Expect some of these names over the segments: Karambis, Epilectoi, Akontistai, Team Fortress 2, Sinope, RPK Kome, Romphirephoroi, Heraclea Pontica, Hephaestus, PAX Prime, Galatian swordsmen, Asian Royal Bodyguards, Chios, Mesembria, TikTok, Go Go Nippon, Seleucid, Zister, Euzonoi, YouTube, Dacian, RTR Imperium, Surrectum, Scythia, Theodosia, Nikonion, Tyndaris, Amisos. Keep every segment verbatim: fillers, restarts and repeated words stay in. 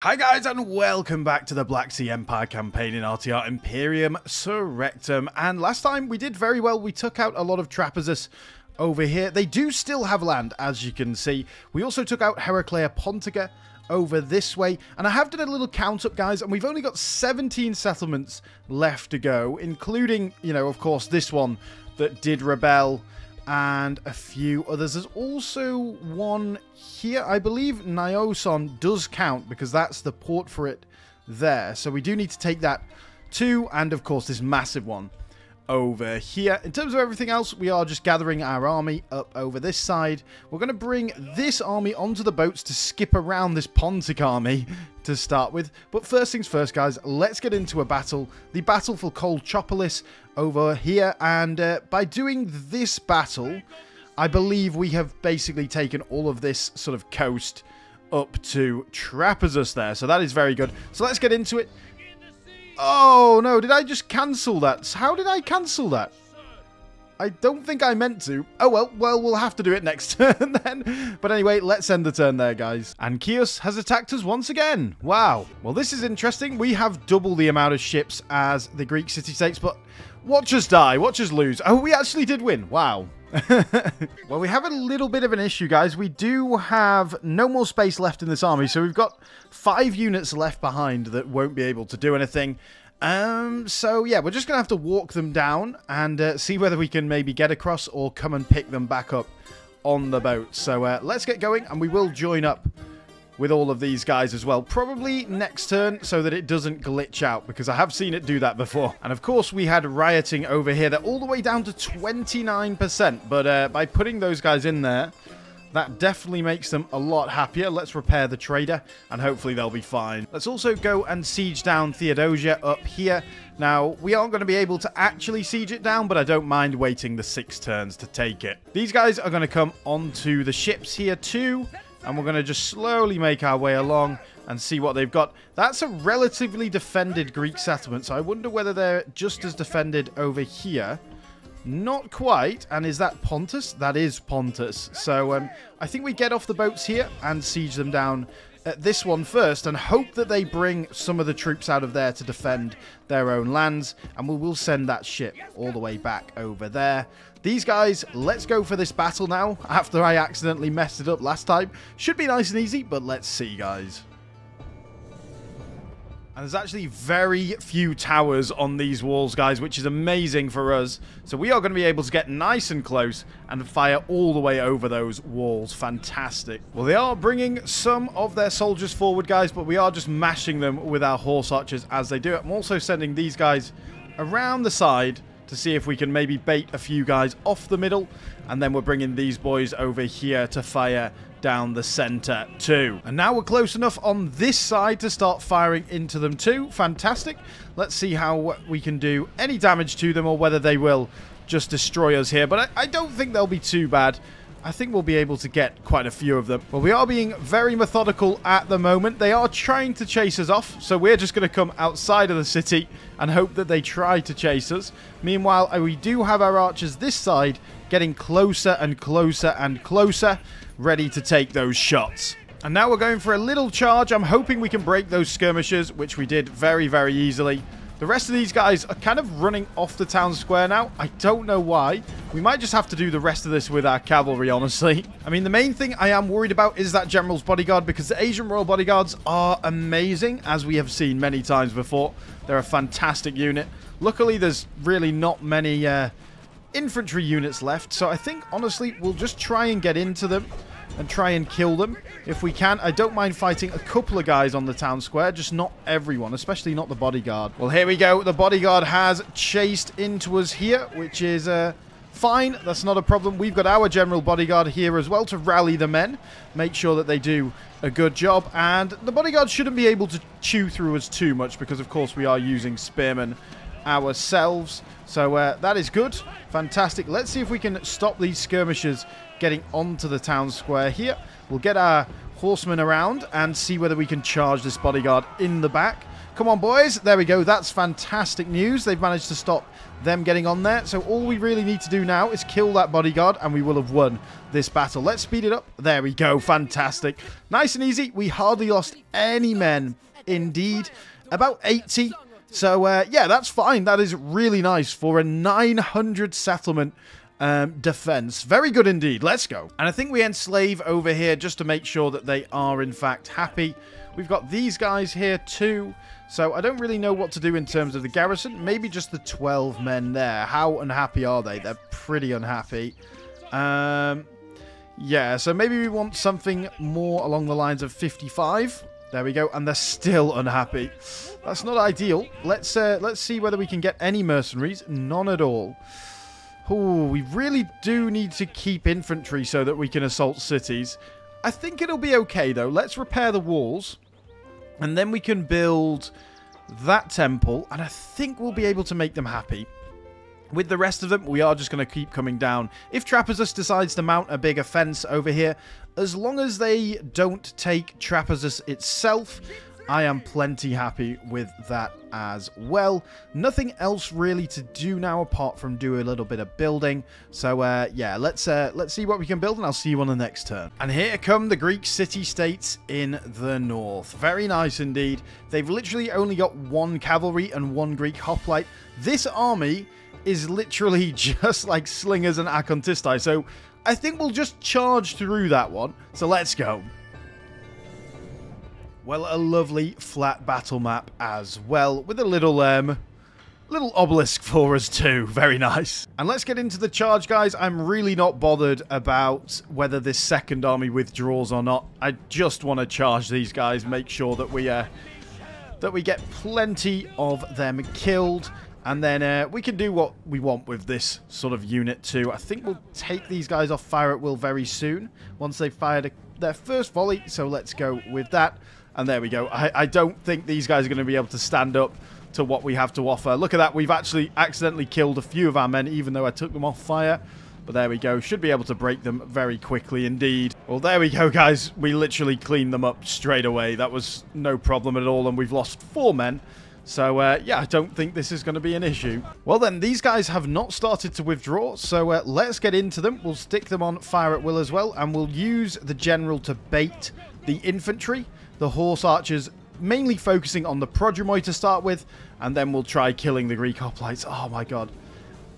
Hi guys and welcome back to the Black Sea Empire campaign in R T R Imperium, Surrectum, and last time we did very well. We took out a lot of Trapezus over here. They do still have land, as you can see. We also took out Heraclea Pontica over this way, and I have done a little count up, guys, and we've only got seventeen settlements left to go, including, you know, of course, this one that did rebel, and a few others. There's also one here. I believe Nioson does count because that's the port for it there. So we do need to take that too. And of course, this massive one over here. In terms of everything else, we are just gathering our army up over this side. We're going to bring this army onto the boats to skip around this Pontic army to start with. But first things first, guys, let's get into a battle. The battle for Kolkopolis over here. And uh, by doing this battle, I believe we have basically taken all of this sort of coast up to Trapezus there. So that is very good. So let's get into it. Oh, no. Did I just cancel that? How did I cancel that? I don't think I meant to. Oh, well, well, we'll have to do it next turn then. But anyway, let's end the turn there, guys. And Chios has attacked us once again. Wow. Well, this is interesting. We have double the amount of ships as the Greek city-states, but watch us die. Watch us lose. Oh, we actually did win. Wow. Well, we have a little bit of an issue, guys. We do have no more space left in this army, so we've got five units left behind that won't be able to do anything. Um, so yeah, we're just gonna have to walk them down and uh, see whether we can maybe get across or come and pick them back up on the boat. So uh, let's get going, and we will join up with all of these guys as well, probably next turn, so that it doesn't glitch out, because I have seen it do that before. And of course, we had rioting over here. They're all the way down to twenty-nine percent, but uh, by putting those guys in there, that definitely makes them a lot happier. Let's repair the trader, and hopefully they'll be fine. Let's also go and siege down Theodosia up here. Now, we aren't going to be able to actually siege it down, but I don't mind waiting the six turns to take it. These guys are going to come onto the ships here too. And we're going to just slowly make our way along and see what they've got. That's a relatively defended Greek settlement, so I wonder whether they're just as defended over here. Not quite. And is that Pontus? That is Pontus. So um, I think we get off the boats here and siege them down at this one first, and hope that they bring some of the troops out of there to defend their own lands. And we will send that ship all the way back over there. These guys, let's go for this battle now, after I accidentally messed it up last time. Should be nice and easy, but let's see, guys. And there's actually very few towers on these walls, guys, which is amazing for us. So we are going to be able to get nice and close and fire all the way over those walls. Fantastic. Well, they are bringing some of their soldiers forward, guys, but we are just mashing them with our horse archers as they do it. I'm also sending these guys around the side to see if we can maybe bait a few guys off the middle. And then we're bringing these boys over here to fire down the center too. And now we're close enough on this side to start firing into them too. Fantastic. Let's see how we can do any damage to them, or whether they will just destroy us here. But I, I don't think they'll be too bad. I think we'll be able to get quite a few of them. But we are being very methodical at the moment. They are trying to chase us off, so we're just going to come outside of the city and hope that they try to chase us. Meanwhile, we do have our archers this side getting closer and closer and closer, ready to take those shots. And now we're going for a little charge. I'm hoping we can break those skirmishers, which we did very, very easily. The rest of these guys are kind of running off the town square now. I don't know why. We might just have to do the rest of this with our cavalry, honestly. I mean, the main thing I am worried about is that general's bodyguard, because the Asian Royal Bodyguards are amazing, as we have seen many times before. They're a fantastic unit. Luckily, there's really not many uh, infantry units left. So I think, honestly, we'll just try and get into them and try and kill them if we can. I don't mind fighting a couple of guys on the town square, just not everyone, especially not the bodyguard. Well, here we go. The bodyguard has chased into us here, which is uh, fine. That's not a problem. We've got our general bodyguard here as well to rally the men, make sure that they do a good job. And the bodyguard shouldn't be able to chew through us too much, because, of course, we are using spearmen ourselves. So uh, that is good. Fantastic. Let's see if we can stop these skirmishers getting onto the town square here. We'll get our horsemen around and see whether we can charge this bodyguard in the back. Come on, boys. There we go. That's fantastic news. They've managed to stop them getting on there. So all we really need to do now is kill that bodyguard, and we will have won this battle. Let's speed it up. There we go. Fantastic. Nice and easy. We hardly lost any men, indeed. About eighty. So, uh, yeah, that's fine. That is really nice for a nine hundred settlement um, defense. Very good indeed. Let's go. And I think we enslave over here just to make sure that they are, in fact, happy. We've got these guys here too. So I don't really know what to do in terms of the garrison. Maybe just the twelve men there. How unhappy are they? They're pretty unhappy. Um, yeah, so maybe we want something more along the lines of fifty-five. There we go. And they're still unhappy. That's not ideal. Let's uh, let's see whether we can get any mercenaries. None at all. Ooh, we really do need to keep infantry so that we can assault cities. I think it'll be okay, though. Let's repair the walls. And then we can build that temple, and I think we'll be able to make them happy. With the rest of them, we are just going to keep coming down. If Trapezus decides to mount a big offense over here, as long as they don't take Trapezus itself, I am plenty happy with that as well. Nothing else really to do now apart from do a little bit of building. So, uh, yeah, let's uh, let's see what we can build, and I'll see you on the next turn. And here come the Greek city-states in the north. Very nice indeed. They've literally only got one cavalry and one Greek hoplite. This army is literally just like slingers and Akontistai. So I think we'll just charge through that one. So let's go. Well, a lovely flat battle map as well, with a little um, little obelisk for us too. Very nice. And let's get into the charge, guys. I'm really not bothered about whether this second army withdraws or not. I just want to charge these guys, make sure that we uh, that we get plenty of them killed. And then uh, we can do what we want with this sort of unit too. I think we'll take these guys off fire at will very soon, once they've fired a, their first volley. So let's go with that. And there we go. I, I don't think these guys are going to be able to stand up to what we have to offer. Look at that. We've actually accidentally killed a few of our men, even though I took them off fire. But there we go. Should be able to break them very quickly indeed. Well, there we go, guys. We literally cleaned them up straight away. That was no problem at all. And we've lost four men. So, uh, yeah, I don't think this is going to be an issue. Well, then, these guys have not started to withdraw. So, uh, let's get into them. We'll stick them on fire at will as well. And we'll use the general to bait the infantry. The horse archers mainly focusing on the Prodromoi to start with, and then we'll try killing the Greek hoplites. Oh my god.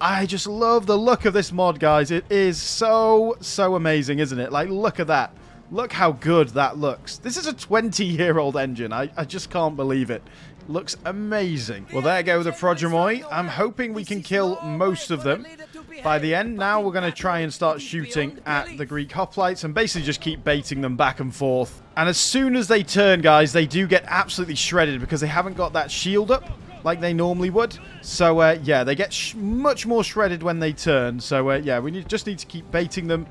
I just love the look of this mod, guys. It is so, so amazing, isn't it? Like, look at that. Look how good that looks. This is a twenty-year-old engine. I, I just can't believe it. Looks amazing. Well, there go the Prodromoi. I'm hoping we can kill most of them by the end. Now we're going to try and start shooting at the Greek hoplites and basically just keep baiting them back and forth. And as soon as they turn, guys, they do get absolutely shredded because they haven't got that shield up like they normally would. So, uh, yeah, they get sh much more shredded when they turn. So, uh, yeah, we need, just need to keep baiting them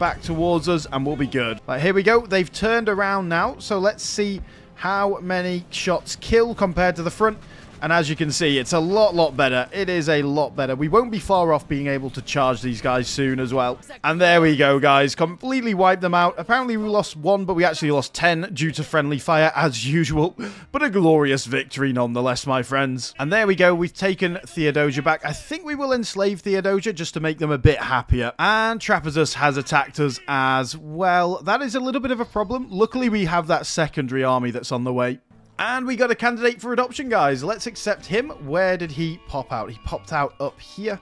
back towards us and we'll be good. Right, here we go. They've turned around now. So let's see how many shots kill compared to the front. And as you can see, it's a lot, lot better. It is a lot better. We won't be far off being able to charge these guys soon as well. And there we go, guys. Completely wiped them out. Apparently, we lost one, but we actually lost ten due to friendly fire, as usual. But a glorious victory nonetheless, my friends. And there we go. We've taken Theodosia back. I think we will enslave Theodosia just to make them a bit happier. And Trapezus has attacked us as well. That is a little bit of a problem. Luckily, we have that secondary army that's on the way. And we got a candidate for adoption, guys. Let's accept him. Where did he pop out? He popped out up here.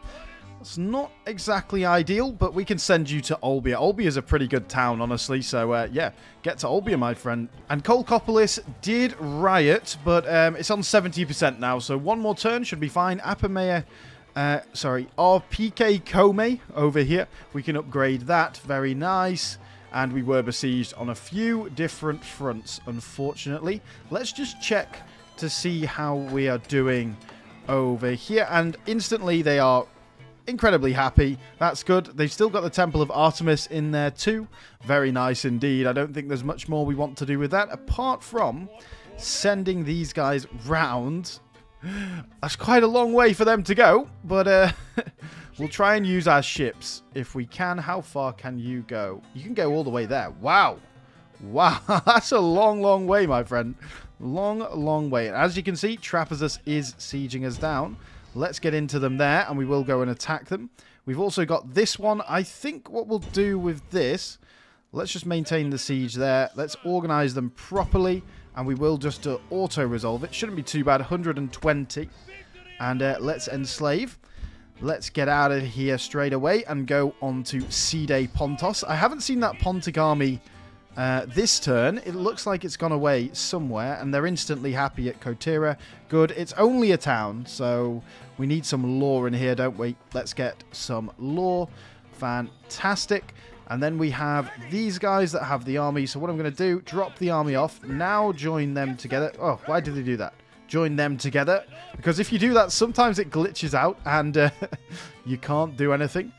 That's not exactly ideal, but we can send you to Olbia. Olbia is a pretty good town, honestly. So, uh, yeah, get to Olbia, my friend. And Kolkopolis did riot, but um, it's on seventy percent now. So one more turn should be fine. Apamea, uh, sorry, R P K Kome over here. We can upgrade that. Very nice. And we were besieged on a few different fronts, unfortunately. Let's just check to see how we are doing over here. And instantly they are incredibly happy. That's good. They've still got the Temple of Artemis in there too. Very nice indeed. I don't think there's much more we want to do with that, apart from sending these guys round. That's quite a long way for them to go, but uh, we'll try and use our ships if we can. How far can you go? You can go all the way there. Wow. Wow. That's a long, long way, my friend. Long, long way. As you can see, Trapezus is sieging us down. Let's get into them there, and we will go and attack them. We've also got this one. I think what we'll do with this, let's just maintain the siege there. Let's organize them properly, and we will just uh, auto-resolve it. Shouldn't be too bad. one hundred twenty. And uh, let's enslave. Let's get out of here straight away and go on to Side Pontos. I haven't seen that Pontic army uh, this turn. It looks like it's gone away somewhere, and they're instantly happy at Kotira. Good. It's only a town, so we need some lore in here, don't we? Let's get some lore. Fantastic. And then we have these guys that have the army. So what I'm going to do, drop the army off. Now join them together. Oh, why did they do that? Join them together. Because if you do that, sometimes it glitches out and uh, you can't do anything.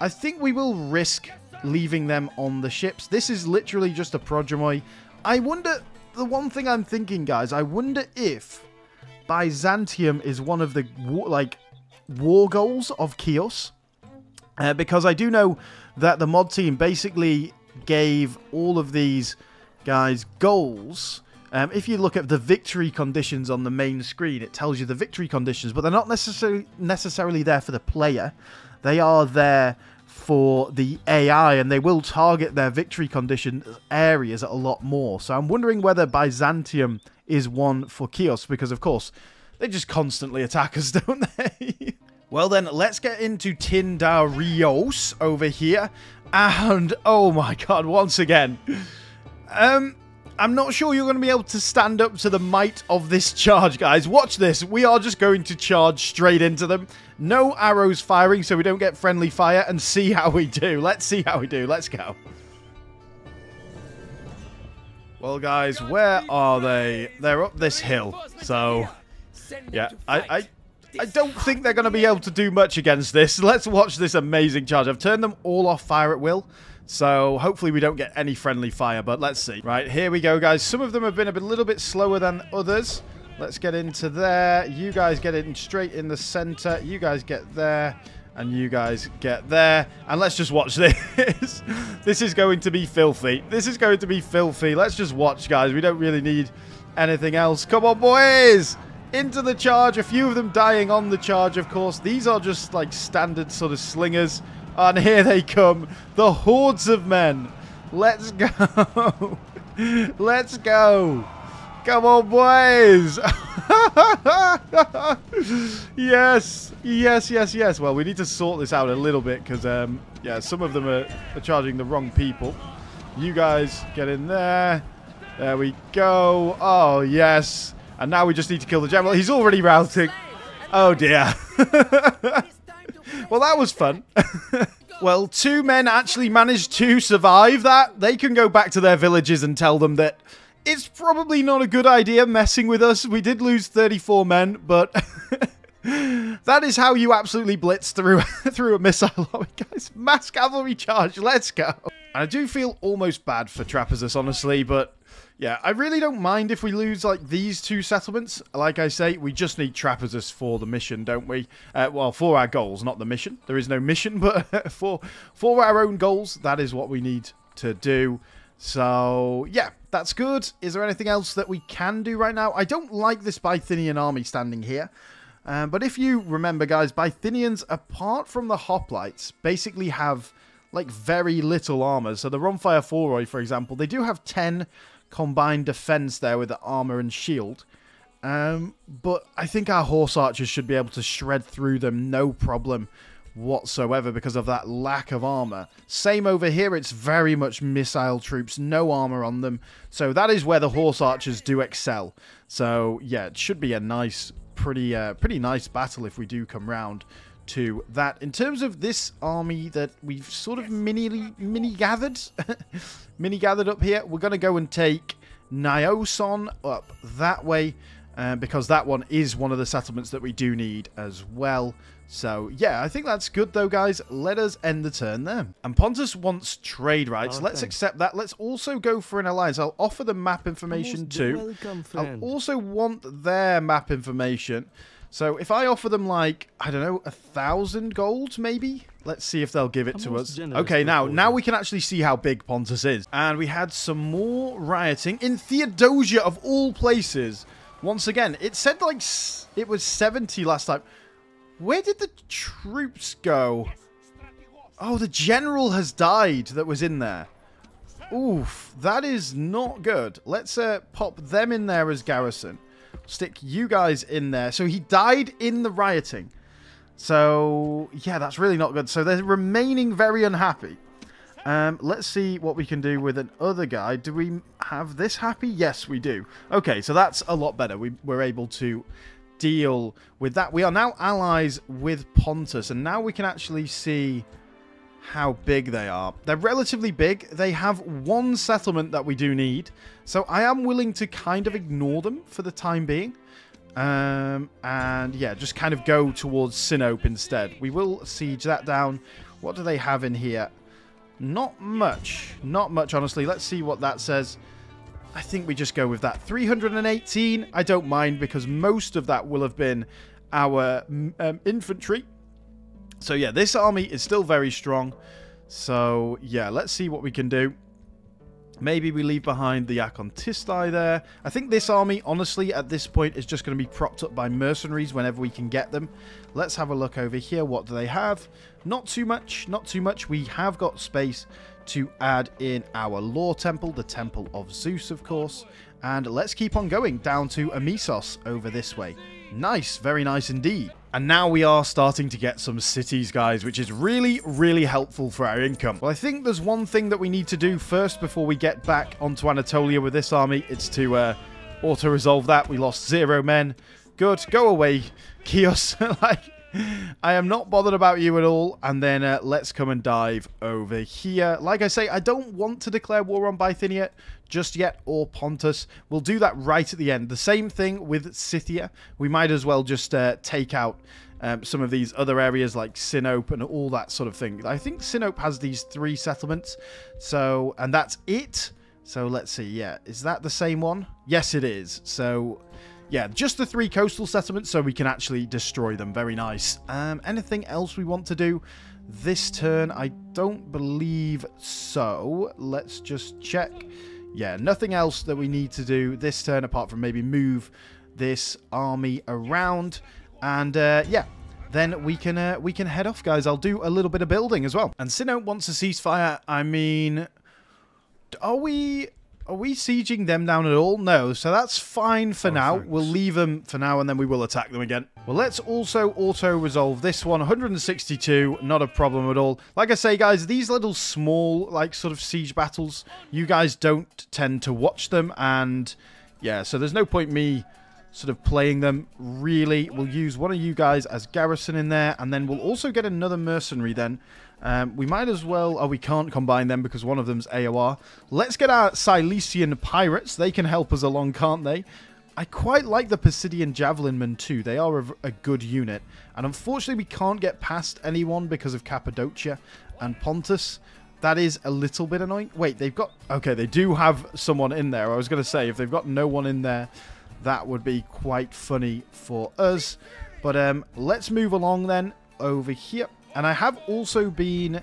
I think we will risk leaving them on the ships. This is literally just a Prodromoi. I wonder, the one thing I'm thinking, guys, I wonder if Byzantium is one of the war, like war goals of Chios. Uh, because I do know that the mod team basically gave all of these guys goals. Um, if you look at the victory conditions on the main screen, it tells you the victory conditions, but they're not necessarily necessarily there for the player. They are there for the A I, and they will target their victory condition areas a lot more. So I'm wondering whether Byzantium is one for Chios, because of course they just constantly attack us, don't they? Well then, let's get into Tyndaris over here, and oh my god, once again. Um, I'm not sure you're going to be able to stand up to the might of this charge, guys. Watch this. We are just going to charge straight into them. No arrows firing, so we don't get friendly fire, and see how we do. Let's see how we do. Let's go. Well, guys, where are they? They're up this hill, so yeah, I... I I don't think they're going to be able to do much against this. Let's watch this amazing charge. I've turned them all off fire at will, so hopefully we don't get any friendly fire, but let's see. Right, here we go, guys. Some of them have been a little bit slower than others. Let's get into there. You guys get in straight in the center. You guys get there, and you guys get there. And let's just watch this. This is going to be filthy. This is going to be filthy. Let's just watch, guys. We don't really need anything else. Come on, boys! Into the charge, a few of them dying on the charge, of course. These are just like standard sort of slingers. And here they come, the hordes of men. Let's go. Let's go. Come on, boys. Yes, yes, yes, yes. Well, we need to sort this out a little bit because, um, yeah, some of them are, are charging the wrong people. You guys get in there. There we go. Oh, yes. And now we just need to kill the general. He's already routing. Oh, dear. Well, that was fun. Well, two men actually managed to survive that. They can go back to their villages and tell them that it's probably not a good idea messing with us. We did lose thirty-four men, but that is how you absolutely blitz through, through a missile lobby, guys. Mass cavalry charge. Let's go. And I do feel almost bad for Trapezus, honestly, but... yeah, I really don't mind if we lose, like, these two settlements. Like I say, we just need Trapezus for the mission, don't we? Uh, well, for our goals, not the mission. There is no mission, but for, for our own goals, that is what we need to do. So, yeah, that's good. Is there anything else that we can do right now? I don't like this Bithynian army standing here. Um, but if you remember, guys, Bithynians, apart from the hoplites, basically have, like, very little armor. So the Romphirephoroi, for example, they do have ten... combined defense there with the armor and shield. Um, but I think our horse archers should be able to shred through them no problem whatsoever because of that lack of armor. Same over here, it's very much missile troops, no armor on them. So that is where the horse archers do excel. So yeah, it should be a nice, pretty, uh, pretty nice battle if we do come round to that. In terms of this army that we've sort of mini mini gathered mini gathered up here, we're going to go and take Nioson up that way, uh, because that one is one of the settlements that we do need as well. So yeah, I think that's good though, guys. Let us end the turn there. And Pontus wants trade rights. Oh, let's thanks. accept that. Let's also go for an alliance. I'll offer the map information too. Welcome, I'll also want their map information. So if I offer them, like, I don't know, a thousand gold, maybe? Let's see if they'll give it to us. Okay, now, now we can actually see how big Pontus is. And we had some more rioting in Theodosia, of all places. Once again, it said, like, it was seventy last time. Where did the troops go? Oh, the general has died that was in there. Oof, that is not good. Let's uh, pop them in there as garrison. Stick you guys in there. So he died in the rioting. So, yeah, that's really not good. So they're remaining very unhappy. Um, let's see what we can do with another guy. Do we have this happy? Yes, we do. Okay, so that's a lot better. We, we're able to deal with that. We are now allies with Pontus. And now we can actually see how big they are. They're relatively big. They have one settlement that we do need, so I am willing to kind of ignore them for the time being, um and yeah, just kind of go towards Sinope instead. We will siege that down. What do they have in here? Not much not much, honestly. Let's see what that says. I think we just go with that. Three hundred eighteen. I don't mind, because most of that will have been our um, infantry. So, yeah, this army is still very strong. So, yeah, let's see what we can do. Maybe we leave behind the Akontistai there. I think this army, honestly, at this point, is just going to be propped up by mercenaries whenever we can get them. Let's have a look over here. What do they have? Not too much. Not too much. We have got space to add in our lore temple, the Temple of Zeus, of course. And let's keep on going down to Amisos over this way. Nice. Very nice indeed. And now we are starting to get some cities, guys, which is really, really helpful for our income. Well, I think there's one thing that we need to do first before we get back onto Anatolia with this army. It's to uh, auto-resolve that. We lost zero men. Good. Go away, Chios. Like, I am not bothered about you at all. And then uh, let's come and dive over here. Like I say, I don't want to declare war on Bithynia just yet, or Pontus. We'll do that right at the end. The same thing with Scythia. We might as well just uh, take out um, some of these other areas like Sinope and all that sort of thing. I think Sinope has these three settlements. So, and that's it. So let's see. Yeah. Is that the same one? Yes, it is. So yeah, just the three coastal settlements, so we can actually destroy them. Very nice. Um, anything else we want to do this turn? I don't believe so. Let's just check. Yeah, nothing else that we need to do this turn, apart from maybe move this army around. And uh, yeah, then we can uh, we can head off, guys. I'll do a little bit of building as well. And Sinope wants a ceasefire. I mean, are we... Are we sieging them down at all? No, so that's fine for oh, now. Thanks. We'll leave them for now, and then we will attack them again. Well, let's also auto-resolve this one. one hundred sixty-two, not a problem at all. Like I say, guys, these little small, like, sort of siege battles, you guys don't tend to watch them, and, yeah, so there's no point me sort of playing them, really. We'll use one of you guys as garrison in there, and then we'll also get another mercenary then. Um, we might as well... Oh, we can't combine them because one of them's A O R. Let's get our Cilician Pirates. They can help us along, can't they? I quite like the Pisidian Javelinmen too. They are a, a good unit. And unfortunately, we can't get past anyone because of Cappadocia and Pontus. That is a little bit annoying. Wait, they've got... Okay, they do have someone in there. I was going to say, if they've got no one in there, that would be quite funny for us. But um, let's move along then over here. And I have also been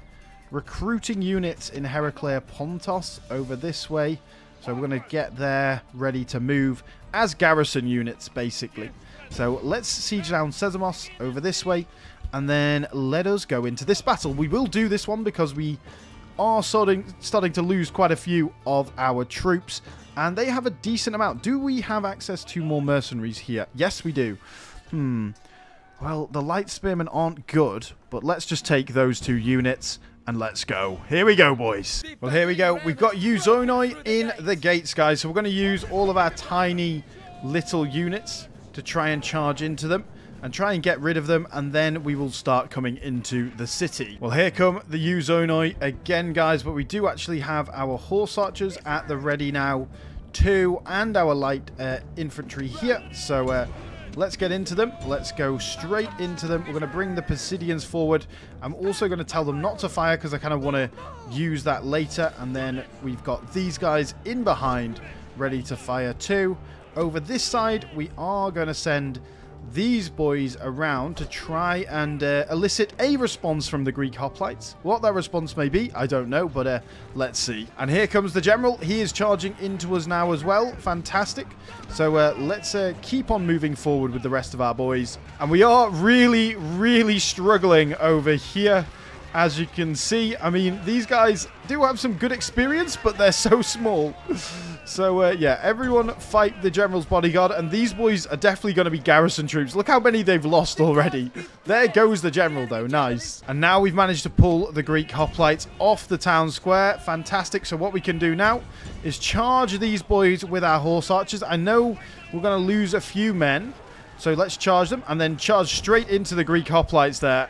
recruiting units in Heraclea Pontos over this way. So we're going to get there ready to move as garrison units, basically. So let's siege down Sesamos over this way. And then let us go into this battle. We will do this one because we are starting, starting to lose quite a few of our troops. And they have a decent amount. Do we have access to more mercenaries here? Yes, we do. Hmm... Well, the light spearmen aren't good, but let's just take those two units and let's go. Here we go, boys. Well, here we go. We've got Euzonoi in the gates, guys. So we're going to use all of our tiny little units to try and charge into them and try and get rid of them. And then we will start coming into the city. Well, here come the Euzonoi again, guys. But we do actually have our horse archers at the ready now, too, and our light uh, infantry here. So, uh... let's get into them. Let's go straight into them. We're going to bring the Pisidians forward. I'm also going to tell them not to fire because I kind of want to use that later. And then we've got these guys in behind ready to fire too. Over this side, we are going to send these boys around to try and uh, elicit a response from the Greek hoplites. What that response may be, I don't know, but uh, let's see. And here comes the general. He is charging into us now as well. Fantastic. So uh, let's uh, keep on moving forward with the rest of our boys. And we are really, really struggling over here. As you can see, I mean, these guys do have some good experience, but they're so small. So, uh, yeah, everyone fight the general's bodyguard, and these boys are definitely going to be garrison troops. Look how many they've lost already. There goes the general, though. Nice. And now we've managed to pull the Greek hoplites off the town square. Fantastic. So what we can do now is charge these boys with our horse archers. I know we're going to lose a few men, so let's charge them, and then charge straight into the Greek hoplites there.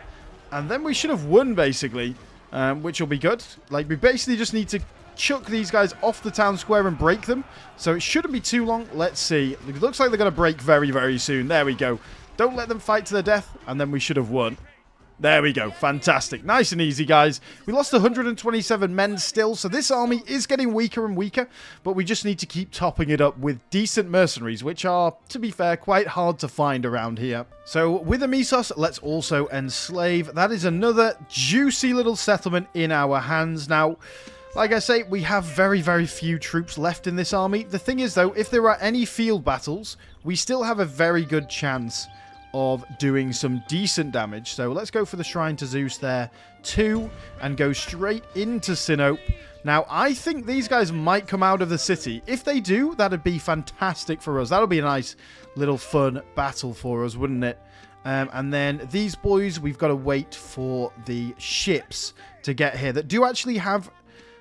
And then we should have won, basically, um, which will be good. Like, we basically just need to chuck these guys off the town square and break them. So it shouldn't be too long. Let's see. It looks like they're going to break very, very soon. There we go. Don't let them fight to the death, and then we should have won. There we go. Fantastic. Nice and easy, guys. We lost one hundred twenty-seven men still, so this army is getting weaker and weaker, but we just need to keep topping it up with decent mercenaries, which are, to be fair, quite hard to find around here. So with Amisos, let's also enslave. That is another juicy little settlement in our hands now. Like I say, we have very, very few troops left in this army. The thing is, though, if there are any field battles, we still have a very good chance of doing some decent damage. So let's go for the Shrine to Zeus there too, and go straight into Sinope. Now, I think these guys might come out of the city. If they do, that'd be fantastic for us. That'll be a nice little fun battle for us, wouldn't it? Um, and then these boys, we've got to wait for the ships to get here that do actually have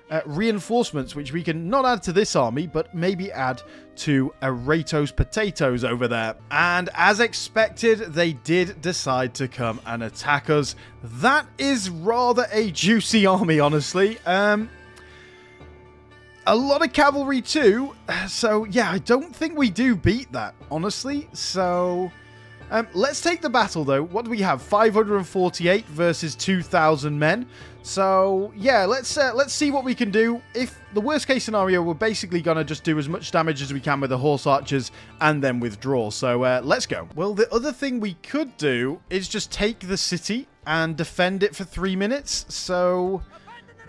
Uh, reinforcements, which we can not add to this army, but maybe add to Aratos Potatoes over there. And as expected, they did decide to come and attack us. That is rather a juicy army, honestly. Um, a lot of cavalry too. So yeah, I don't think we do beat that, honestly. So um, let's take the battle though. What do we have? five hundred forty-eight versus two thousand men. So, yeah, let's uh, let's see what we can do. If the worst-case scenario, we're basically going to just do as much damage as we can with the horse archers and then withdraw. So, uh, let's go. Well, the other thing we could do is just take the city and defend it for three minutes. So,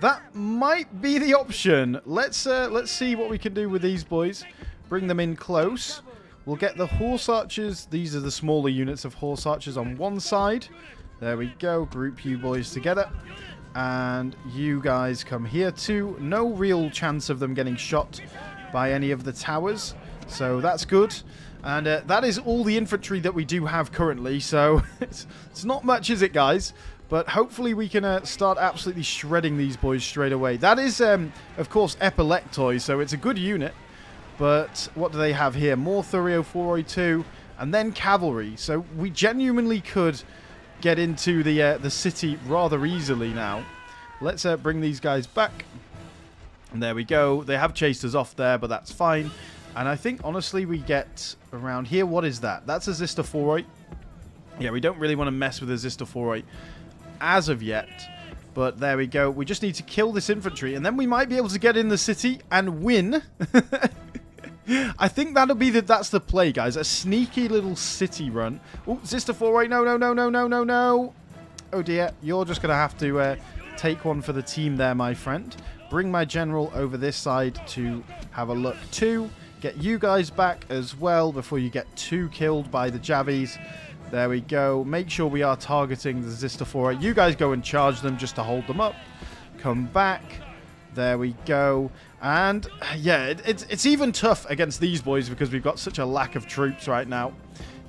that might be the option. Let's, uh, let's see what we can do with these boys. Bring them in close. We'll get the horse archers. These are the smaller units of horse archers on one side. There we go. Group you boys together. And you guys come here too. No real chance of them getting shot by any of the towers. So that's good. And uh, that is all the infantry that we do have currently. So it's, it's not much, is it, guys? But hopefully we can uh, start absolutely shredding these boys straight away. That is, um, of course, Epilectoi. So it's a good unit. But what do they have here? More Thureophoroi too. And then cavalry. So we genuinely could get into the uh, the city rather easily now. Let's uh, bring these guys back. And there we go. They have chased us off there, but that's fine. And I think, honestly, we get around here. What is that? That's a Zister Foroi. Yeah, we don't really want to mess with a Zister Foroi as of yet. But there we go. We just need to kill this infantry, and then we might be able to get in the city and win. I think that'll be the, that's the play, guys. A sneaky little city run. Oh, Zister Foroi. No, no, no, no, no, no, no. Oh, dear. You're just going to have to uh, take one for the team there, my friend. Bring my general over this side to have a look, too. Get you guys back as well before you get too killed by the jabbies. There we go. Make sure we are targeting the Zister Foroi. You guys go and charge them just to hold them up. Come back. There we go. And, yeah, it, it's, it's even tough against these boys because we've got such a lack of troops right now.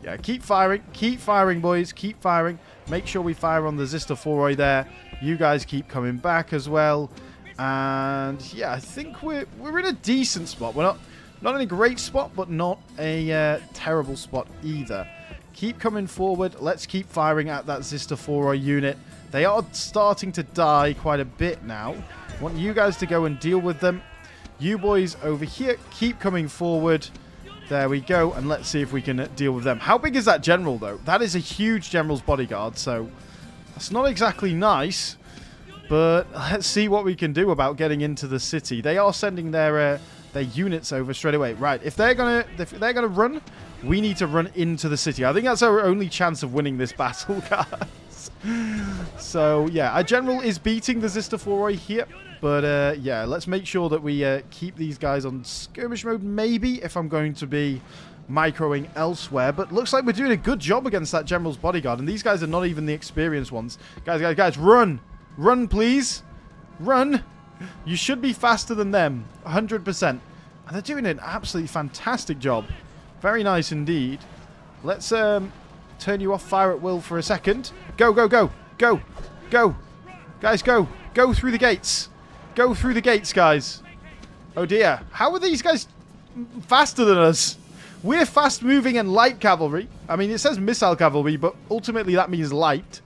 Yeah, keep firing. Keep firing, boys. Keep firing. Make sure we fire on the Zister Foroi there. You guys keep coming back as well. And, yeah, I think we're, we're in a decent spot. We're not, not in a great spot, but not a uh, terrible spot either. Keep coming forward. Let's keep firing at that Zister Foroi unit. They are starting to die quite a bit now. Want you guys to go and deal with them. You boys over here, keep coming forward. There we go. And let's see if we can deal with them. How big is that general, though? That is a huge general's bodyguard, so that's not exactly nice. But let's see what we can do about getting into the city. They are sending their uh, their units over straight away. Right, if they're gonna if they're gonna run, we need to run into the city. I think that's our only chance of winning this battle, guys. So yeah, our general is beating the Zisterphoroi here, but uh, yeah, let's make sure that we uh, keep these guys on skirmish mode. Maybe if I'm going to be microing elsewhere, but looks like we're doing a good job against that general's bodyguard, and these guys are not even the experienced ones. Guys, guys, guys, run, run, please, run. You should be faster than them, one hundred percent. And they're doing an absolutely fantastic job. Very nice indeed. Let's um, turn you off fire at will for a second. Go, go, go, go, go. Guys, go. Go through the gates. Go through the gates, guys. Oh, dear. How are these guys faster than us? We're fast-moving and light cavalry. I mean, it says missile cavalry, but ultimately that means light.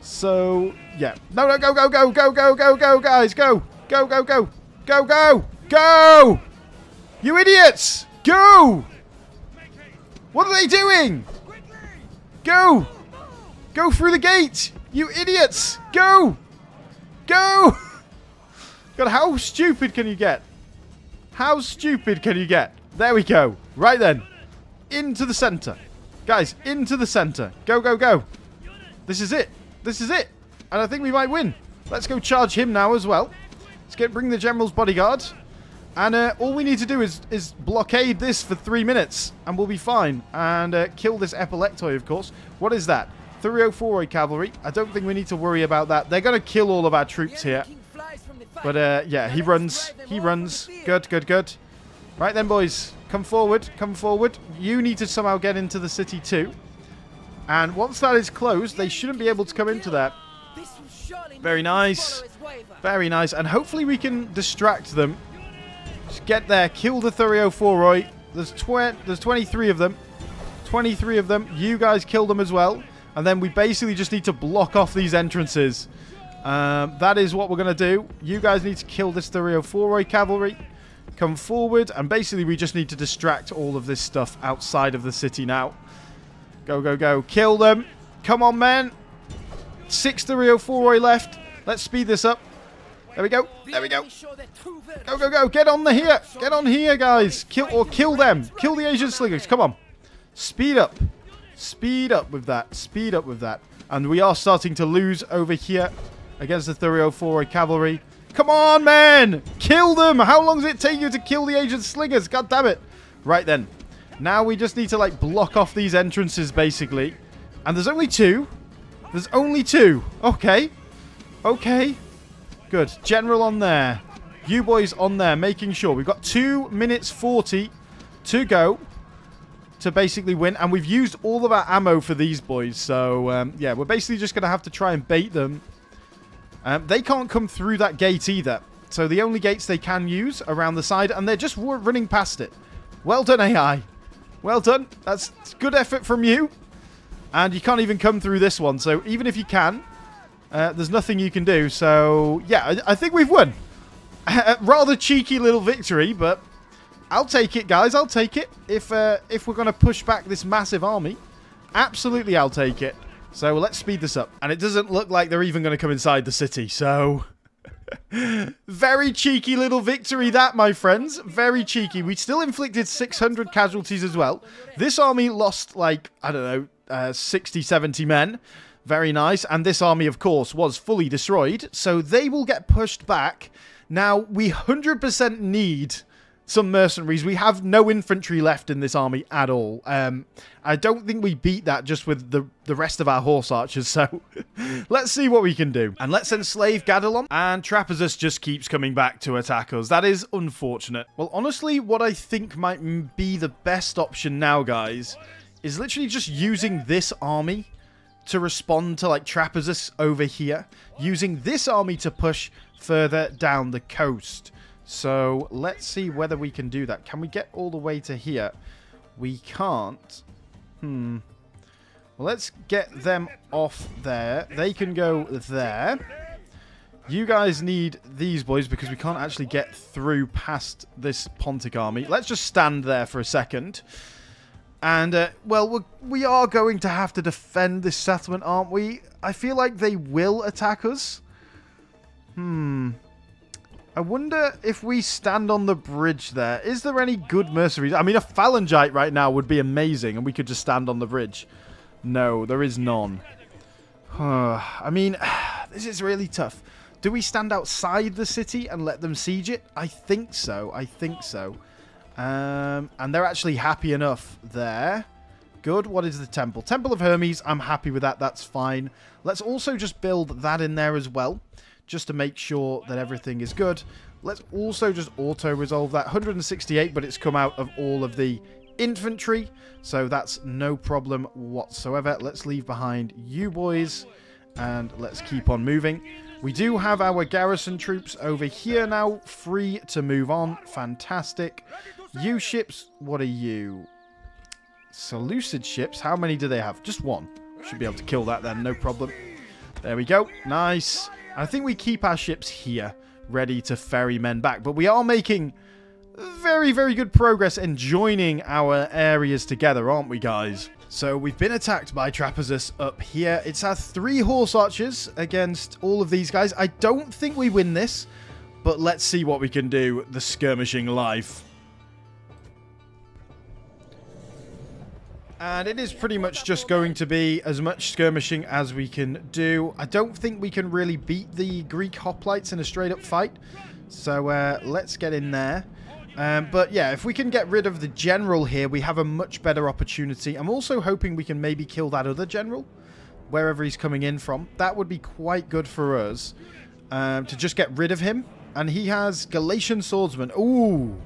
So, yeah. No, no, go, go, go, go, go, go, go, guys. Go, go, go, go, go, go, go. You idiots. Go. What are they doing? Go. Go through the gate. You idiots. Go. Go. God, how stupid can you get? How stupid can you get? There we go. Right then. Into the center. Guys, into the center. Go, go, go. This is it. This is it. And I think we might win. Let's go charge him now as well. Let's get bring the general's bodyguard. And uh, all we need to do is, is blockade this for three minutes. And we'll be fine. And uh, kill this Epilectoi, of course. What is that? Thureophoroi cavalry. I don't think we need to worry about that. They're going to kill all of our troops here. But uh, yeah, he runs. He runs. Good, good, good. Right then, boys. Come forward. Come forward. You need to somehow get into the city too. And once that is closed, they shouldn't be able to come into that. Very nice. Very nice. And hopefully we can distract them. Just get there. Kill the Thureophoroi. There's, tw there's twenty-three of them. twenty-three of them. You guys kill them as well. And then we basically just need to block off these entrances. Um, that is what we're going to do. You guys need to kill this Thureophoroi cavalry. Come forward. And basically we just need to distract all of this stuff outside of the city now. Go, go, go. Kill them. Come on, man. Six Thureophoroi left. Let's speed this up. There we go. There we go. Go, go, go. Get on the here. Get on here, guys. Kill or kill them. Kill the Asian slingers. Come on. Speed up. Speed up with that. Speed up with that. And we are starting to lose over here against the Thureophoroi cavalry. Come on, man. Kill them. How long does it take you to kill the Asian slingers? God damn it. Right then. Now we just need to, like, block off these entrances, basically. And there's only two. There's only two. Okay. Okay. Good. General on there. You boys on there, making sure. We've got two minutes forty to go to basically win. And we've used all of our ammo for these boys. So, um, yeah, we're basically just going to have to try and bait them. Um, they can't come through that gate either. So the only gates they can use around the side. And they're just running past it. Well done, A I. Well done. That's good effort from you. And you can't even come through this one. So even if you can, uh, there's nothing you can do. So, yeah, I, I think we've won. Rather cheeky little victory, but I'll take it, guys. I'll take it. If, uh, if we're going to push back this massive army, absolutely I'll take it. So let's speed this up. And it doesn't look like they're even going to come inside the city. So... Very cheeky little victory that, my friends. Very cheeky. We still inflicted six hundred casualties as well. This army lost, like, I don't know, uh, sixty, seventy men. Very nice. And this army, of course, was fully destroyed. So they will get pushed back. Now, we one hundred percent need some mercenaries. We have no infantry left in this army at all. Um, I don't think we beat that just with the, the rest of our horse archers. So let's see what we can do. And let's enslave Gadalon. And Trapezus just keeps coming back to attack us. That is unfortunate. Well, honestly, what I think might be the best option now, guys, is literally just using this army to respond to, like, Trapezus over here. Using this army to push further down the coast. So, let's see whether we can do that. Can we get all the way to here? We can't. Hmm. Well, let's get them off there. They can go there. You guys need these boys because we can't actually get through past this Pontic army. Let's just stand there for a second. And, uh, well, we're, we are going to have to defend this settlement, aren't we? I feel like they will attack us. Hmm. I wonder if we stand on the bridge there. Is there any good mercenaries? I mean, a phalangite right now would be amazing, and we could just stand on the bridge. No, there is none. I mean, this is really tough. Do we stand outside the city and let them siege it? I think so. I think so. Um, and they're actually happy enough there. Good. What is the temple? Temple of Hermes. I'm happy with that. That's fine. Let's also just build that in there as well, just to make sure that everything is good. Let's also just auto-resolve that. one hundred sixty-eight, but it's come out of all of the infantry, so that's no problem whatsoever. Let's leave behind you boys, and let's keep on moving. We do have our garrison troops over here now, free to move on. Fantastic. You ships, what are you? Seleucid ships, how many do they have? Just one. Should be able to kill that then, no problem. There we go. Nice. I think we keep our ships here, ready to ferry men back. But we are making very, very good progress in joining our areas together, aren't we, guys? So we've been attacked by Trapezus up here. It's our three horse archers against all of these guys. I don't think we win this, but let's see what we can do. The skirmishing life. And it is pretty much just going to be as much skirmishing as we can do. I don't think we can really beat the Greek hoplites in a straight-up fight. So uh, let's get in there. Um, but yeah, if we can get rid of the general here, we have a much better opportunity. I'm also hoping we can maybe kill that other general, wherever he's coming in from. That would be quite good for us um, to just get rid of him. And he has Galatian swordsmen. Ooh!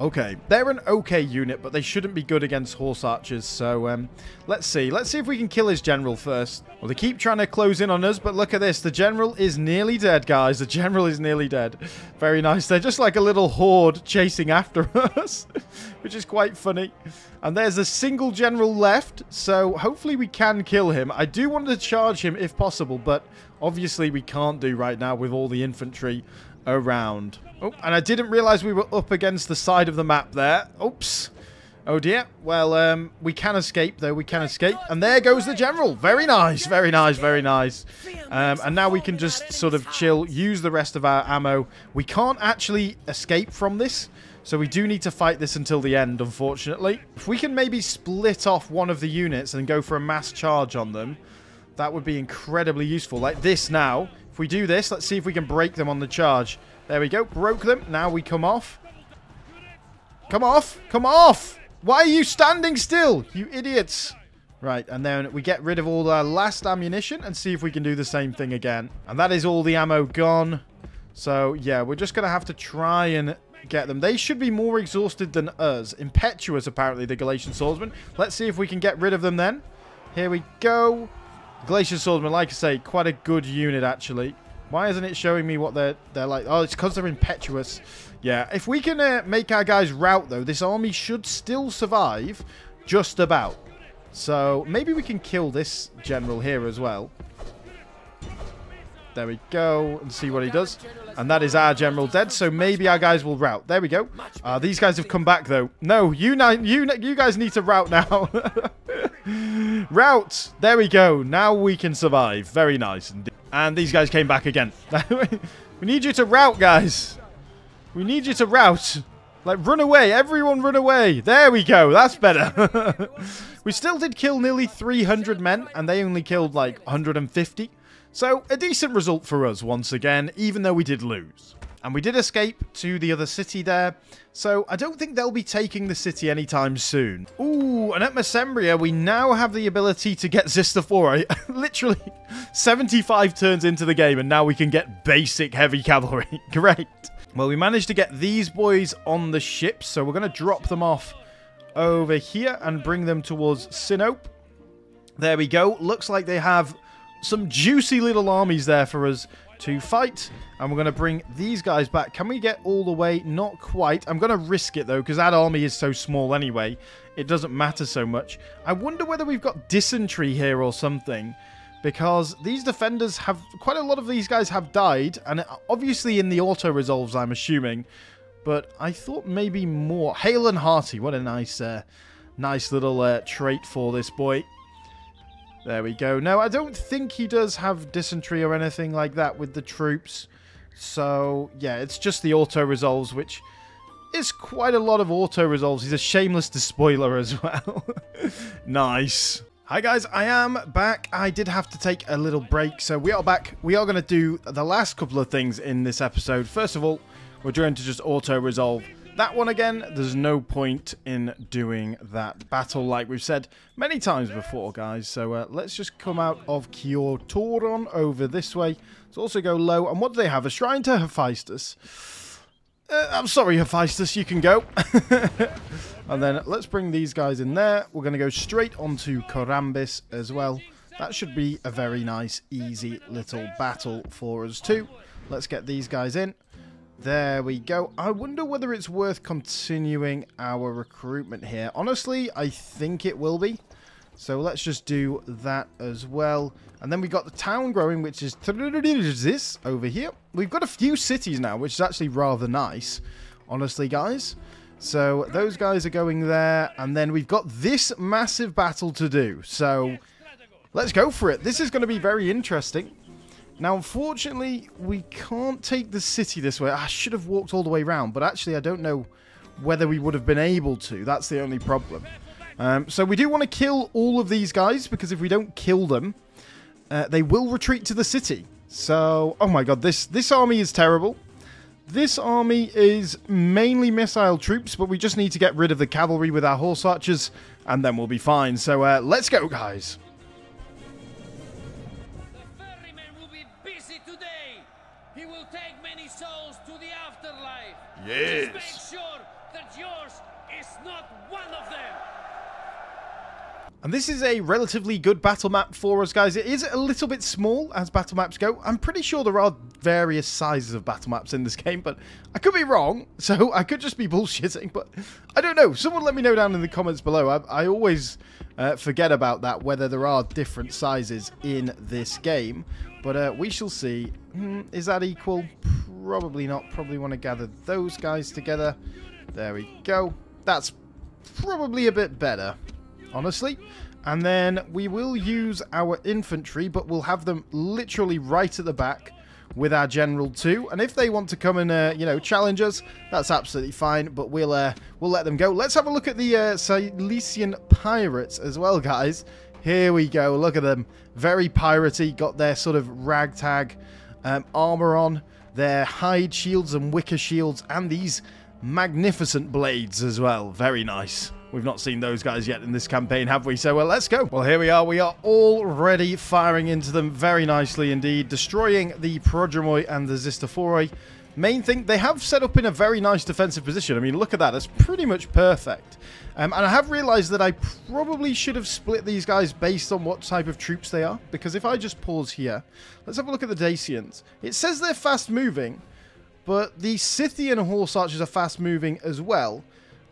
Okay, they're an okay unit, but they shouldn't be good against horse archers, so um, let's see. Let's see if we can kill his general first. Well, they keep trying to close in on us, but look at this. The general is nearly dead, guys. The general is nearly dead. Very nice. They're just like a little horde chasing after us, which is quite funny. And there's a single general left, so hopefully we can kill him. I do want to charge him if possible, but obviously we can't do right now with all the infantry around. Oh, and I didn't realize we were up against the side of the map there. Oops. Oh dear. Well, um, we can escape though. We can escape. And there goes the general. Very nice. Very nice. Very nice. Um, and now we can just sort of chill, use the rest of our ammo. We can't actually escape from this, so we do need to fight this until the end, unfortunately. If we can maybe split off one of the units and go for a mass charge on them, that would be incredibly useful. Like this now. If we do this, let's see if we can break them on the charge. There we go. Broke them. Now we come off. Come off. Come off. Why are you standing still, you idiots? Right, and then we get rid of all our last ammunition and see if we can do the same thing again. And that is all the ammo gone. So, yeah, we're just going to have to try and get them. They should be more exhausted than us. Impetuous, apparently, the Galatian swordsman. Let's see if we can get rid of them then. Here we go. Glacier Swordsman, like I say, quite a good unit, actually. Why isn't it showing me what they're, they're like? Oh, it's because they're impetuous. Yeah, if we can uh, make our guys rout, though, this army should still survive just about. So maybe we can kill this general here as well. There we go, and see what he does. And that is our general dead, so maybe our guys will rout. There we go. Uh, these guys have come back, though. No, you, you, you guys need to rout now. Rout! There we go. Now we can survive. Very nice. And these guys came back again. We need you to rout, guys. We need you to rout. Like, run away. Everyone run away. There we go. That's better. We still did kill nearly three hundred men, and they only killed, like, one hundred fifty. So, a decent result for us once again, even though we did lose. And we did escape to the other city there. So, I don't think they'll be taking the city anytime soon. Ooh, and at Mesembria, we now have the ability to get Zister. Literally, seventy-five turns into the game, and now we can get basic heavy cavalry. Great. Well, we managed to get these boys on the ship, so we're going to drop them off over here and bring them towards Sinope. There we go. Looks like they have some juicy little armies there for us to fight, and we're going to bring these guys back. Can we get all the way? Not quite. I'm going to risk it, though, because that army is so small anyway. It doesn't matter so much. I wonder whether we've got dysentery here or something, because these defenders have... Quite a lot of these guys have died, and obviously in the auto-resolves, I'm assuming, but I thought maybe more. Hale and hearty. What a nice, uh, nice little uh, trait for this boy. There we go. No, I don't think he does have dysentery or anything like that with the troops. So, yeah, it's just the auto-resolves, which is quite a lot of auto-resolves. He's a shameless despoiler as well. Nice. Hi, guys. I am back. I did have to take a little break, so we are back. We are going to do the last couple of things in this episode. First of all, we're going to just auto-resolve that one again. There's no point in doing that battle like we've said many times before, guys. So uh, let's just come out of Kiotoron over this way. Let's also go low. And what do they have? A shrine to Hephaestus. Uh, I'm sorry, Hephaestus, you can go. And then let's bring these guys in there. We're going to go straight onto Karambis as well. That should be a very nice, easy little battle for us too. Let's get these guys in. There we go. I wonder whether it's worth continuing our recruitment here. Honestly, I think it will be. So let's just do that as well. And then we've got the town growing, which is this over here. We've got a few cities now, which is actually rather nice, honestly, guys. So those guys are going there. And then we've got this massive battle to do. So let's go for it. This is going to be very interesting. Now, unfortunately, we can't take the city this way. I should have walked all the way around, but actually I don't know whether we would have been able to. That's the only problem. Um, so we do want to kill all of these guys, because if we don't kill them, uh, they will retreat to the city. So, oh my god, this, this army is terrible. This army is mainly missile troops, but we just need to get rid of the cavalry with our horse archers, and then we'll be fine. So uh, let's go, guys. Yes. Just make sure that yours is not one of them. And this is a relatively good battle map for us, guys. It is a little bit small as battle maps go. I'm pretty sure there are various sizes of battle maps in this game, but I could be wrong, so I could just be bullshitting, but I don't know. Someone let me know down in the comments below. I, I always uh, forget about that, whether there are different sizes in this game, but uh, we shall see. Hmm, is that equal? Probably not. Probably want to gather those guys together. There we go. That's probably a bit better, honestly. And then we will use our infantry, but we'll have them literally right at the back with our general too. And if they want to come and uh, you know, challenge us, that's absolutely fine. But we'll uh, we'll let them go. Let's have a look at the uh, Cilician Pirates as well, guys. Here we go. Look at them. Very piratey. Got their sort of ragtag um, armor on. Their hide shields and wicker shields, and these magnificent blades as well. Very nice. We've not seen those guys yet in this campaign, have we? So, well, let's go. Well, here we are. We are already firing into them very nicely indeed, destroying the Prodromoi and the Zister. Main thing, they have set up in a very nice defensive position. I mean, look at that. That's pretty much perfect. Um, and I have realized that I probably should have split these guys based on what type of troops they are. Because if I just pause here, let's have a look at the Dacians. It says they're fast moving, but the Scythian horse archers are fast moving as well.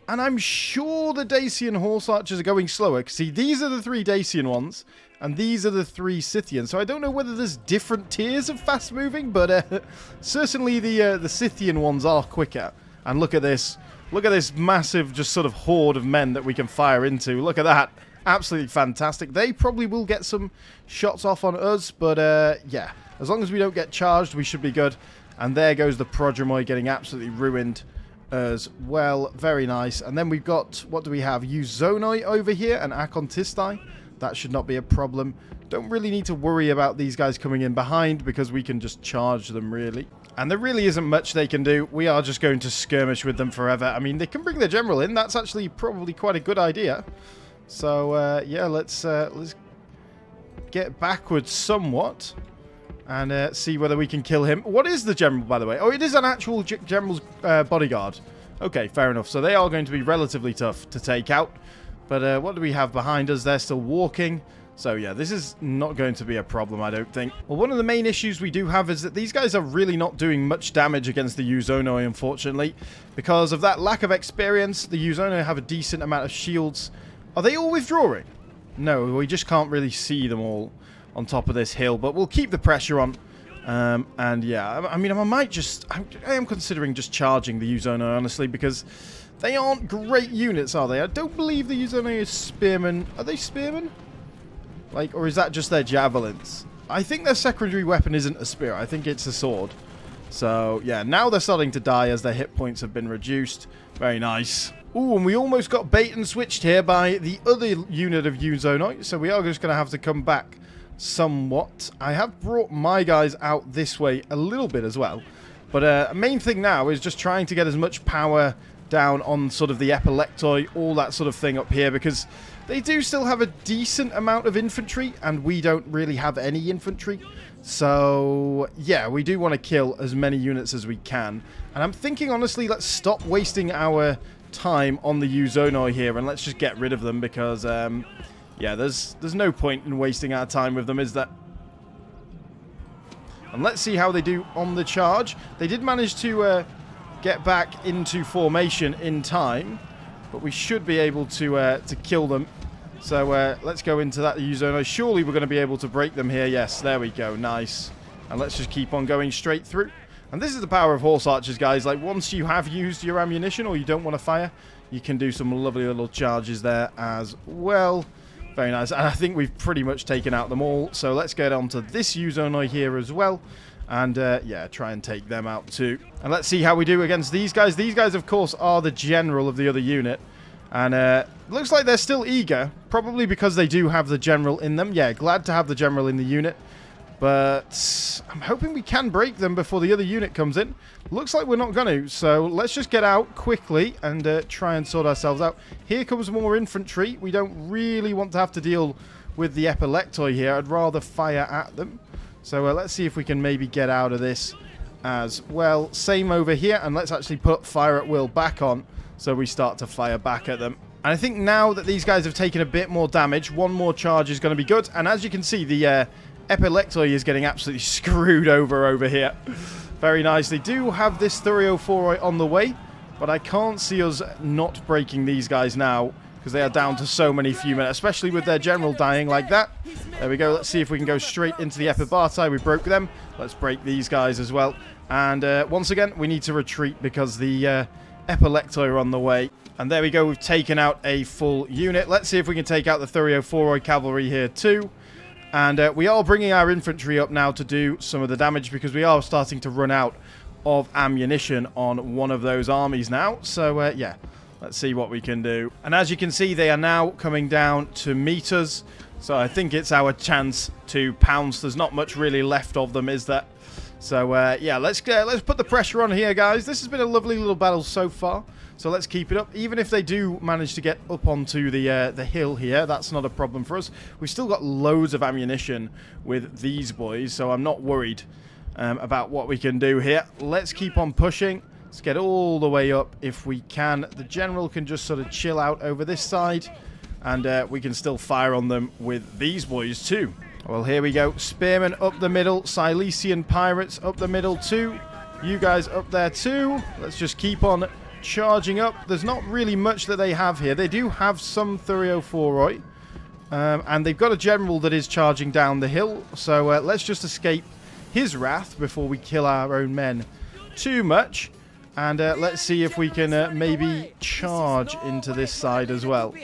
And I'm sure the Dacian horse archers are going slower. See, these are the three Dacian ones, and these are the three Scythian. So I don't know whether there's different tiers of fast moving, but uh, certainly the uh, the Scythian ones are quicker. And look at this. Look at this massive just sort of horde of men that we can fire into. Look at that. Absolutely fantastic. They probably will get some shots off on us, but uh, yeah. As long as we don't get charged, we should be good. And there goes the Prodromoi getting absolutely ruined as well. Very nice. And then we've got, what do we have? Euzonoi over here and Akontistai. That should not be a problem. Don't really need to worry about these guys coming in behind because we can just charge them, really. And there really isn't much they can do. We are just going to skirmish with them forever. I mean, they can bring their general in. That's actually probably quite a good idea. So, uh, yeah, let's, uh, let's get backwards somewhat and uh, see whether we can kill him. What is the general, by the way? Oh, it is an actual general's uh, bodyguard. Okay, fair enough. So they are going to be relatively tough to take out. But uh, what do we have behind us? They're still walking. So, yeah, this is not going to be a problem, I don't think. Well, one of the main issues we do have is that these guys are really not doing much damage against the Euzonoi, unfortunately. Because of that lack of experience, the Euzonoi have a decent amount of shields. Are they all withdrawing? No, we just can't really see them all on top of this hill. But we'll keep the pressure on. Um, and, yeah, I mean, I might just... I am considering just charging the Euzonoi, honestly, because they aren't great units, are they? I don't believe the Euzonoi is spearmen. Are they spearmen? Like, or is that just their javelins? I think their secondary weapon isn't a spear. I think it's a sword. So, yeah, now they're starting to die as their hit points have been reduced. Very nice. Ooh, and we almost got bait and switched here by the other unit of Euzonoi, so we are just going to have to come back somewhat. I have brought my guys out this way a little bit as well, but uh, the main thing now is just trying to get as much power down on sort of the Epilectoi, all that sort of thing up here, because they do still have a decent amount of infantry, and we don't really have any infantry. So, yeah, we do want to kill as many units as we can. And I'm thinking, honestly, let's stop wasting our time on the Euzonoi here, and let's just get rid of them, because, um, yeah, there's there's no point in wasting our time with them, is there? And let's see how they do on the charge. They did manage to uh, get back into formation in time, but we should be able to uh, to kill them. So uh, let's go into that Euzonoi. Surely we're going to be able to break them here. Yes, there we go. Nice. And let's just keep on going straight through. And this is the power of horse archers, guys. Like, once you have used your ammunition or you don't want to fire, you can do some lovely little charges there as well. Very nice. And I think we've pretty much taken out them all. So let's get on to this Euzonoi here as well. And, uh, yeah, try and take them out too. And let's see how we do against these guys. These guys, of course, are the general of the other unit. And uh, looks like they're still eager. Probably because they do have the general in them. Yeah, glad to have the general in the unit. But I'm hoping we can break them before the other unit comes in. Looks like we're not going to. So let's just get out quickly and uh, try and sort ourselves out. Here comes more infantry. We don't really want to have to deal with the Epilectoi here. I'd rather fire at them. So uh, let's see if we can maybe get out of this as well. Same over here. And let's actually put fire at will back on, so we start to fire back at them. And I think now that these guys have taken a bit more damage, one more charge is going to be good. And as you can see, the Uh, Epilectoi is getting absolutely screwed over over here. Very nice. They do have this Thureophoroi on the way, but I can't see us not breaking these guys now, because they are down to so many few men, especially with their general dying like that. There we go. Let's see if we can go straight into the Epibartai. We broke them. Let's break these guys as well. And uh, once again, we need to retreat because the uh, Epilectoi are on the way. And there we go. We've taken out a full unit. Let's see if we can take out the Thureophoroi cavalry here too. And uh, we are bringing our infantry up now to do some of the damage, because we are starting to run out of ammunition on one of those armies now. So, uh, yeah, let's see what we can do. And as you can see, they are now coming down to meet us. So I think it's our chance to pounce. There's not much really left of them, is there? So, uh, yeah, let's, uh, let's put the pressure on here, guys. This has been a lovely little battle so far. So let's keep it up. Even if they do manage to get up onto the uh, the hill here, that's not a problem for us. We've still got loads of ammunition with these boys, so I'm not worried um, about what we can do here. Let's keep on pushing. Let's get all the way up if we can. The general can just sort of chill out over this side, and uh, we can still fire on them with these boys too. Well, here we go. Spearmen up the middle. Cilician Pirates up the middle too. You guys up there too. Let's just keep on charging up. There's not really much that they have here. They do have some Thureophoroi, um, and they've got a general that is charging down the hill, so uh, let's just escape his wrath before we kill our own men too much. And uh, let's see if we can uh, maybe charge into this side as well.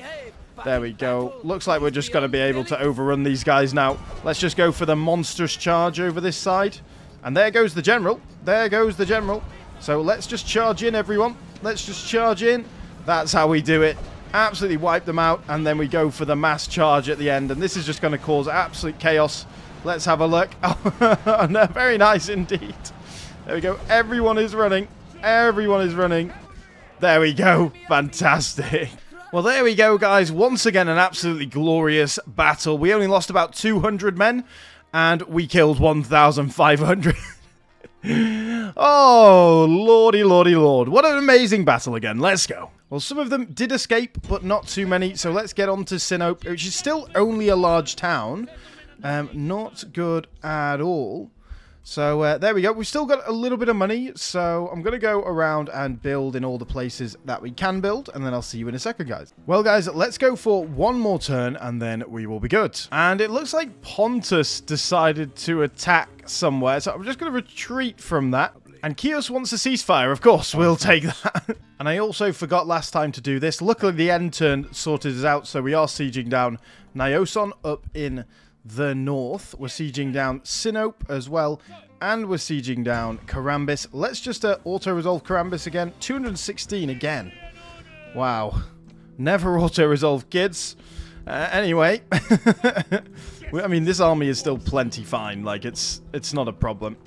There we go. Looks like we're just going to be able to overrun these guys now. Let's just go for the monstrous charge over this side. And there goes the general. There goes the general. So let's just charge in, everyone. Let's just charge in. That's how we do it. Absolutely wipe them out, and then we go for the mass charge at the end. And this is just going to cause absolute chaos. Let's have a look. Oh, no, very nice indeed. There we go. Everyone is running. Everyone is running. There we go. Fantastic. Well, there we go, guys. Once again, an absolutely glorious battle. We only lost about two hundred men, and we killed one thousand five hundred. Oh, lordy, lordy, lord. What an amazing battle again. Let's go. Well, some of them did escape, but not too many. So let's get on to Sinope, which is still only a large town. Um, not good at all. So uh, there we go. We've still got a little bit of money. So I'm going to go around and build in all the places that we can build. And then I'll see you in a second, guys. Well, guys, let's go for one more turn and then we will be good. And it looks like Pontus decided to attack somewhere. So I'm just going to retreat from that. And Chios wants a ceasefire. Of course, we'll take that. And I also forgot last time to do this. Luckily, the end turn sorted us out. So we are sieging down Nioson up in the north. We're sieging down Sinope as well and we're sieging down Karambis. Let's just uh, auto-resolve Karambis again. two hundred sixteen again. Wow. Never auto-resolve, kids. Uh, anyway. I mean, this army is still plenty fine. Like, it's it's not a problem.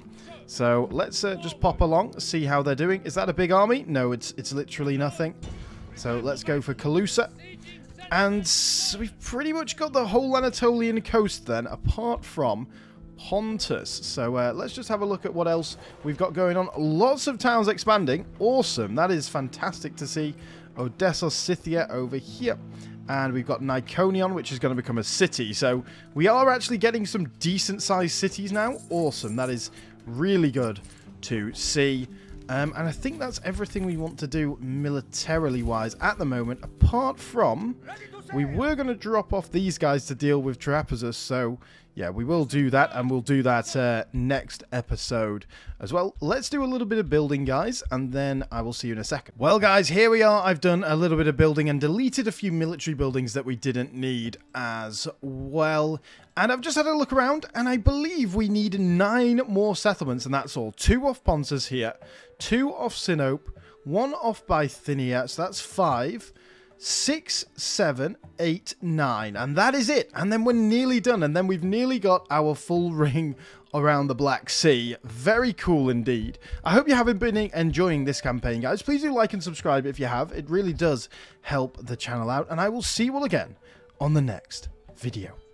So let's uh, just pop along, see how they're doing. Is that a big army? No, it's it's literally nothing. So let's go for Calusa. And we've pretty much got the whole Anatolian coast then, apart from Pontus. So uh, let's just have a look at what else we've got going on. Lots of towns expanding. Awesome. That is fantastic to see. Odessa, Scythia over here. And we've got Nikonion, which is going to become a city. So we are actually getting some decent-sized cities now. Awesome. That is really good to see. Um, and I think that's everything we want to do militarily-wise at the moment, apart from we were going to drop off these guys to deal with Trapezus, so yeah, we will do that, and we'll do that uh, next episode as well. Let's do a little bit of building, guys, and then I will see you in a second. Well, guys, here we are. I've done a little bit of building and deleted a few military buildings that we didn't need as well. And I've just had a look around, and I believe we need nine more settlements, and that's all. Two off Pontus here, two off Sinope, one off Bithynia, so that's five, six, seven, eight, nine, and that is it. And then we're nearly done, and then we've nearly got our full ring around the Black Sea. Very cool indeed. I hope you have been enjoying this campaign, guys. Please do like and subscribe if you have. It really does help the channel out, and I will see you all again on the next video.